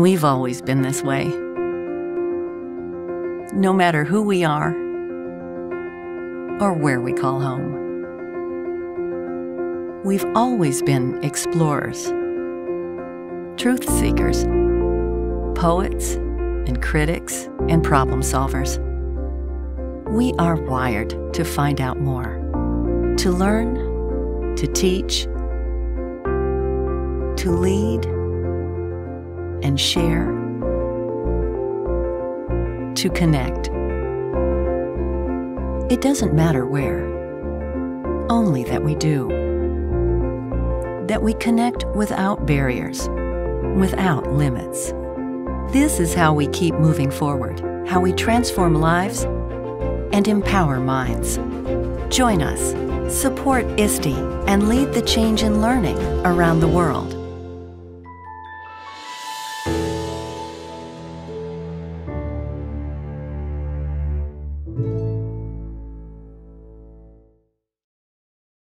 We've always been this way. No matter who we are or where we call home. We've always been explorers, truth seekers, poets and critics and problem solvers. We are wired to find out more, to learn, to teach, to lead and share, to connect. It doesn't matter where, only that we do. That we connect without barriers, without limits. This is how we keep moving forward, how we transform lives and empower minds. Join us, support ISTE, and lead the change in learning around the world.